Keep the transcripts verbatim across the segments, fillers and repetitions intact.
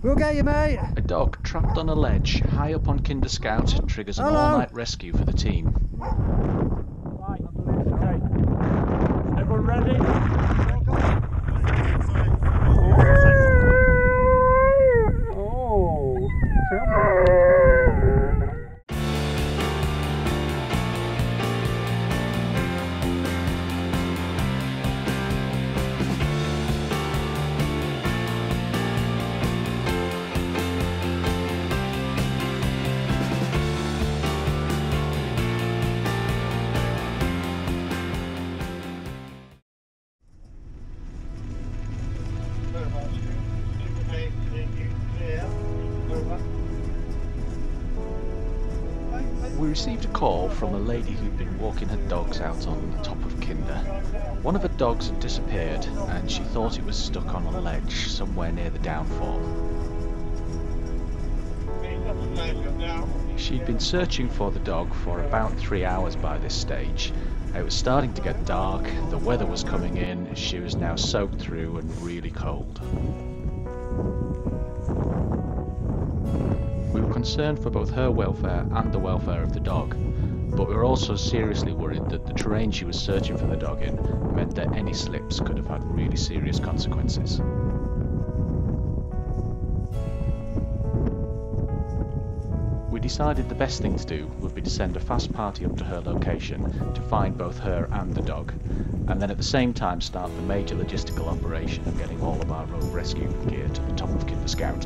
We'll get you, mate. A dog trapped on a ledge high up on Kinder Scout triggers an all-night rescue for the team. Right, okay. Everyone ready? Oh, we received a call from a lady who'd been walking her dogs out on the top of Kinder. One of her dogs had disappeared and she thought it was stuck on a ledge somewhere near the downfall. She'd been searching for the dog for about three hours by this stage. It was starting to get dark, the weather was coming in, she was now soaked through and really cold. We were concerned for both her welfare and the welfare of the dog, but we were also seriously worried that the terrain she was searching for the dog in meant that any slips could have had really serious consequences. We decided the best thing to do would be to send a fast party up to her location to find both her and the dog, and then at the same time start the major logistical operation of getting all of our road rescue gear to the top of Kinder Scout.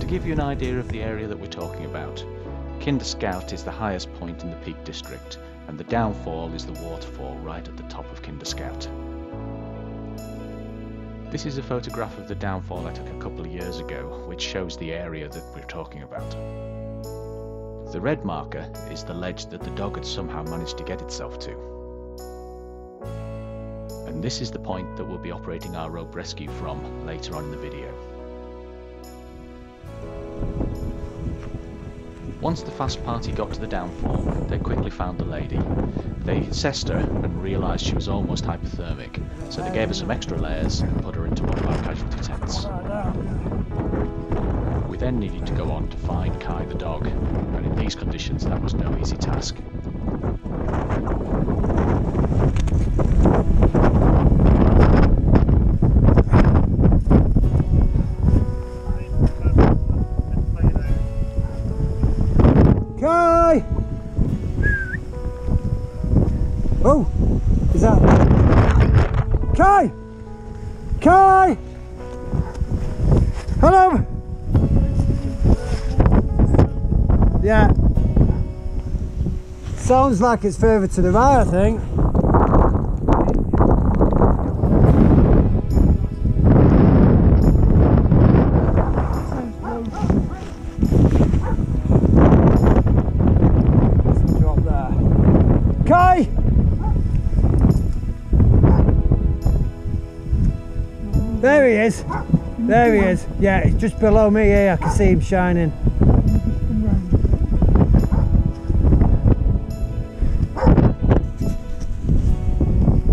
To give you an idea of the area that we're talking about, Kinder Scout is the highest point in the Peak District, and the downfall is the waterfall right at the top of Kinder Scout. This is a photograph of the downfall I took a couple of years ago, which shows the area that we're talking about. The red marker is the ledge that the dog had somehow managed to get itself to. And this is the point that we'll be operating our rope rescue from later on in the video. Once the fast party got to the downfall, they quickly found the lady. They assessed her and realised she was almost hypothermic, so they gave her some extra layers and put her into one of our casualty tents. We then needed to go on to find Kai the dog, and in these conditions that was no easy task. Oh, is that Kai? Kai! Hello! Yeah. Sounds like it's further to the right, I think. There he is, there he is. Yeah, he's just below me here, I can see him shining.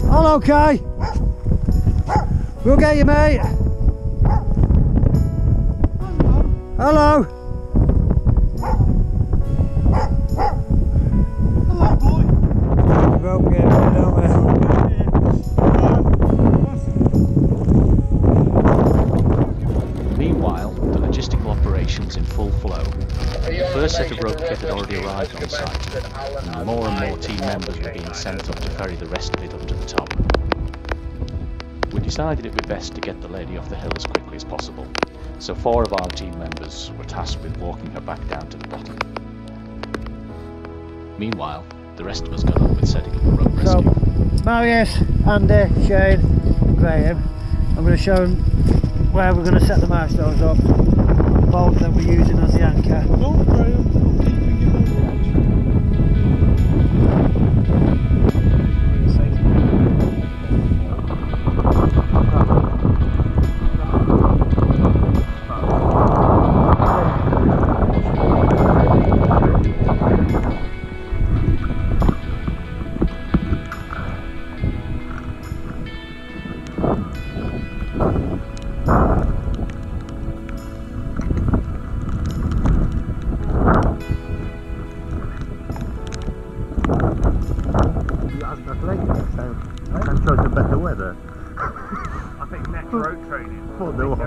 Hello, Kai. We'll get you, mate. Hello. Hello, boy. Broke it, don't we? In full flow. The first set of rope kit had already arrived on site, and more and more team members were being sent up to ferry the rest of it up to the top. We decided it would be best to get the lady off the hill as quickly as possible, so four of our team members were tasked with walking her back down to the bottom. Meanwhile, the rest of us got on with setting up the rope rescue. So, Marius, Andy, Shane, Graham, I'm going to show them where we're going to set the milestones up. Bolt that we're using as the anchor. Oh, Graham, keeping you on the edge. later, so right. I'm trying to better weather. I think next road training. For the one.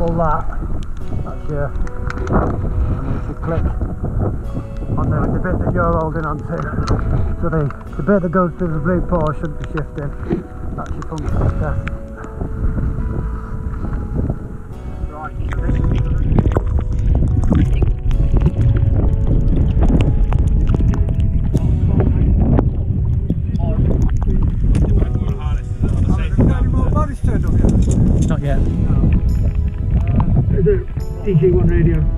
All that. That's your. And you should click on the, the bit that you're holding on to. So the, the bit that goes through the blue paw shouldn't be shifting. That's your functional test. Right, yeah. Is it D G one radio? When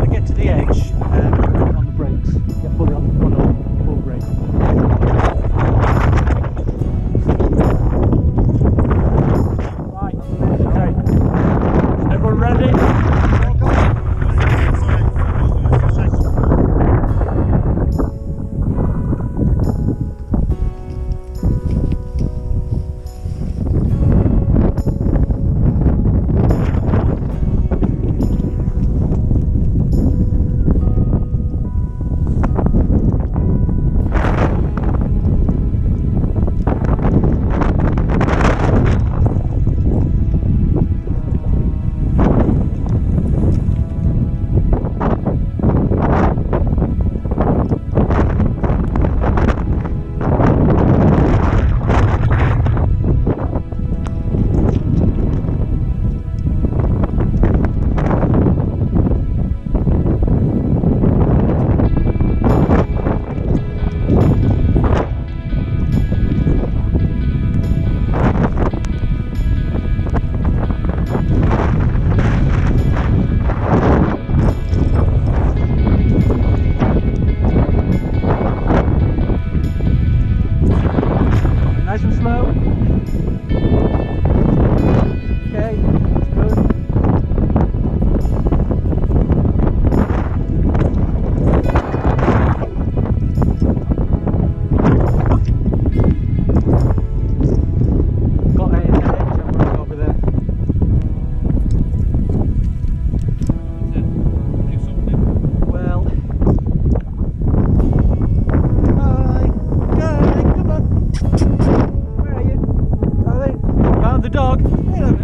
I get to the edge, um, on the brakes, get fully on the full, full brake.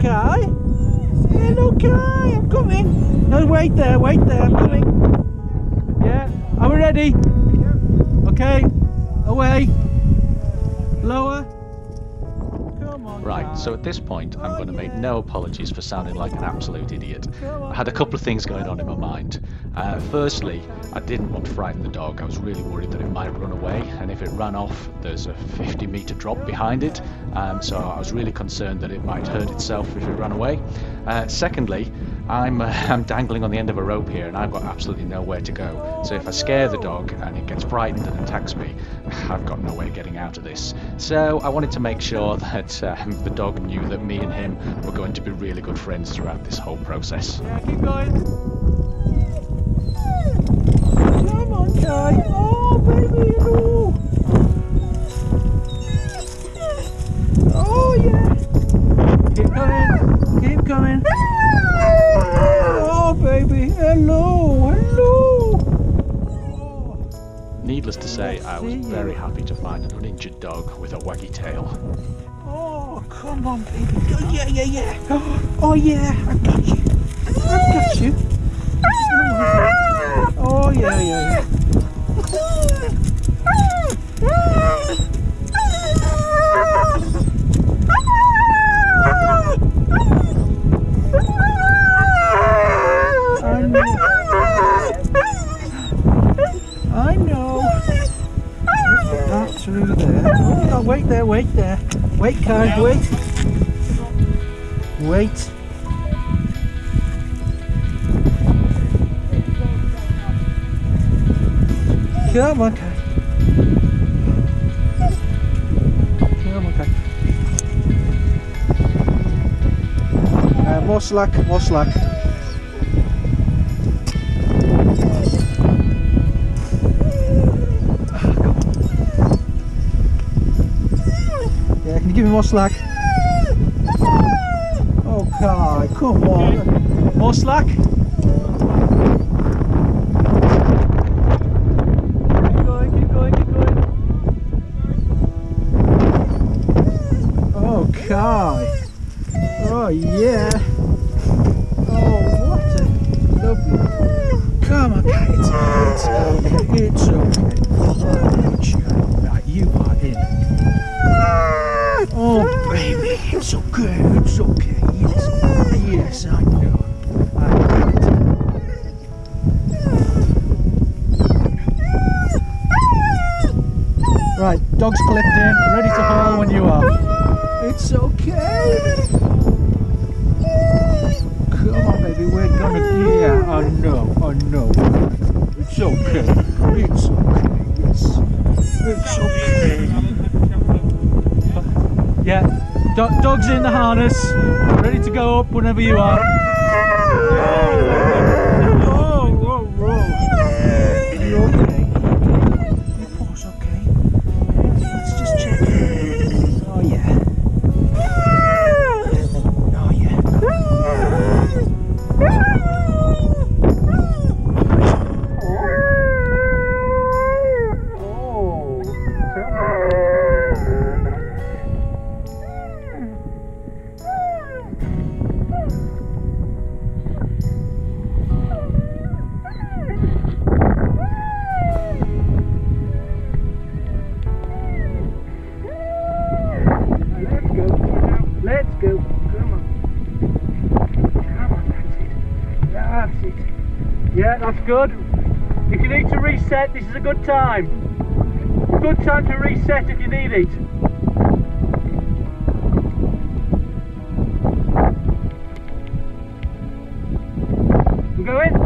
Kai? Hello Kai, I'm coming! No, wait there, wait there, I'm coming! Yeah, are we ready? Okay, away! Lower! Come on, right, Kai. So at this point I'm oh, going to yeah. make no apologies for sounding like an absolute idiot. I had a couple of things going on in my mind. Uh, firstly, I didn't want to frighten the dog, I was really worried that it might run away, and if it ran off there's a fifty metre drop behind it. Um, so I was really concerned that it might hurt itself if it ran away. Uh, secondly, I'm, uh, I'm dangling on the end of a rope here and I've got absolutely nowhere to go. So if I scare the dog and it gets frightened and attacks me, I've got no way of getting out of this. So I wanted to make sure that um, the dog knew that me and him were going to be really good friends throughout this whole process. Yeah, keep going. Come on, Kai. Oh, baby, oh. Oh yeah! Keep coming! Keep coming! Oh baby! Hello! Hello! Needless to say, I was very happy to find an uninjured dog with a waggy tail. Oh, come on baby! Oh yeah, yeah, yeah! Oh yeah! I've got you! I've got you! Oh yeah, yeah, yeah! I know. That through there. Oh, no, wait there, wait there. Wait, Kai, wait. Wait. Come on, Kai. Come on, Kai. Uh, more slack, more slack. more slack. Oh, Kai, come on. More slack? Keep going, keep going, keep going. Oh, Kai. Oh, yeah. Come on, Kai, it's okay, it's okay. It's okay. Right, you are in. Oh, baby, it's okay, it's okay. Yes, yes, I know. I know. Right, dog's clipped in, ready to haul when you are. It's okay. We're gonna yeah, I know, I know. It's okay. It's okay, yes. It's okay. Yeah, Do dog's in the harness, ready to go up whenever you are. Whoa, whoa, whoa. You okay? Your paws okay? Let's just check. Oh yeah. Yeah, that's good. If you need to reset, this is a good time. Good time to reset if you need it. I'm going.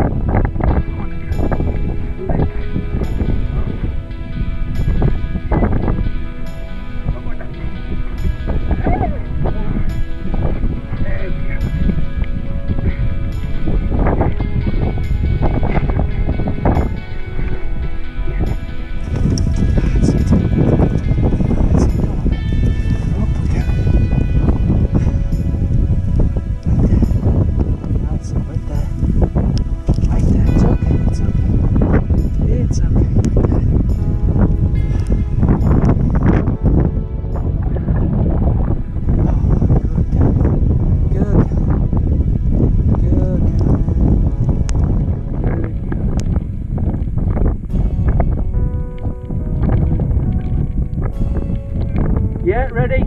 Yeah, ready?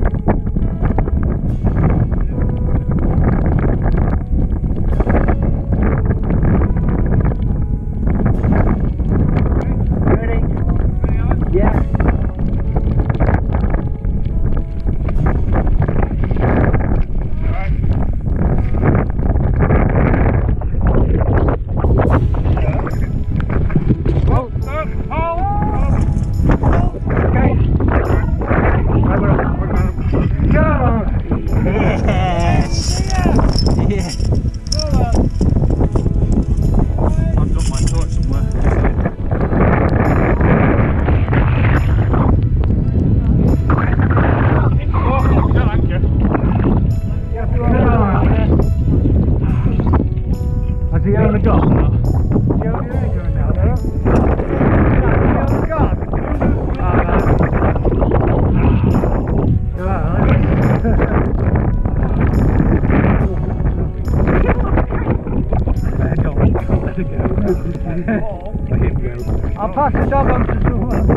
I'll pass the dog on to someone.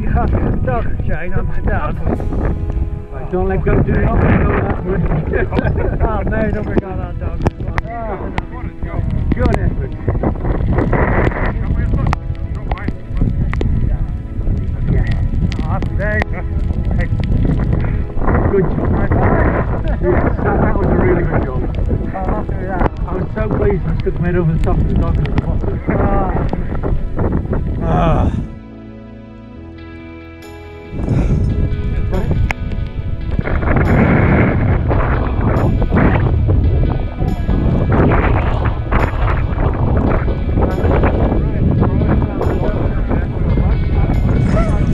You have the dog, Shane, I'm the dog. Right, don't let go do it. Oh no, don't bring out that dog. Oh, good effort. Good job. That was a really good job. I was so pleased I stuck my head over the top of the dog and the bottom. Ah. Ah.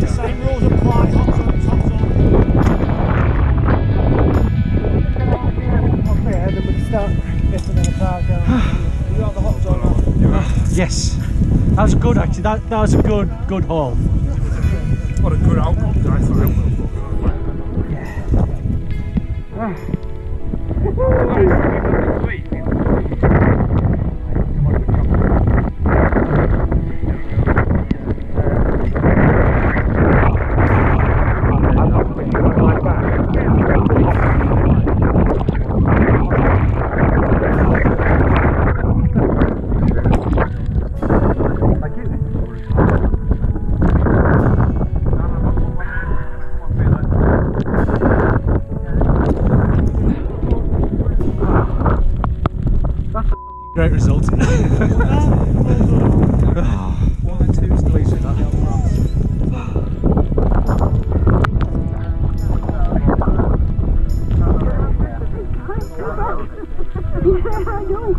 The same rules apply. Yes, that was good actually, that, that was a good, good haul. What a good outcome, I thought. Great result. One and two stays in that little cross. Yeah, I know.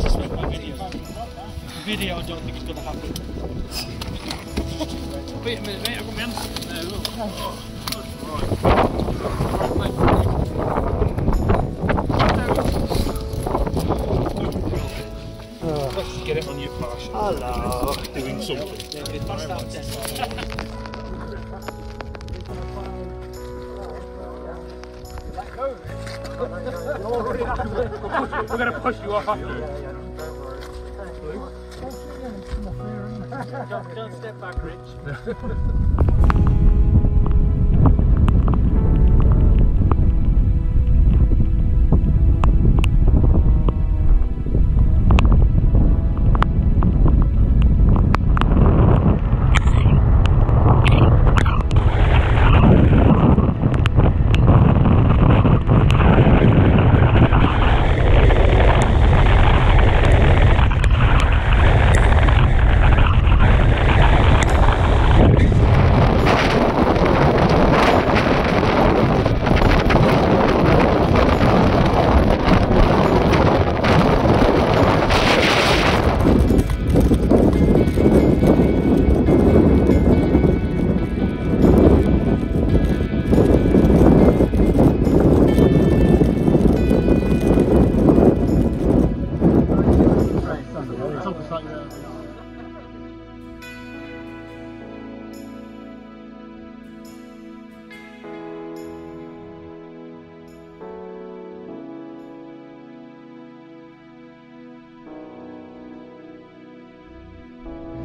I know. Video, I don't think it's going to happen. Wait a minute, mate, I've got my hands. There, look. Oh. Let's get it on your partial. Hello. Doing something. Yeah, fast out there. Let go. We're going to push you off after. Yeah, yeah. Don't, don't step back, Rich.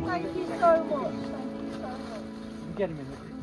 Thank you so much. Thank you so much. Get him in.